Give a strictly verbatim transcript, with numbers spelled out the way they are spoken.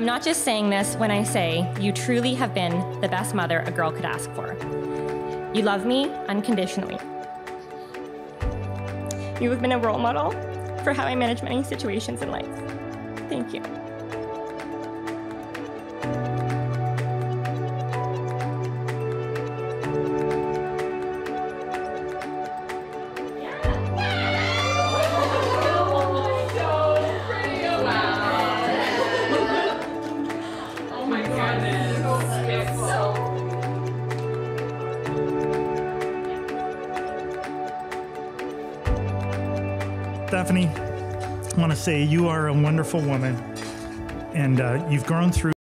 I'm not just saying this when I say you truly have been the best mother a girl could ask for. You love me unconditionally. You have been a role model for how I manage many situations in life. Thank you. Stephanie, I want to say you are a wonderful woman, and uh, you've grown through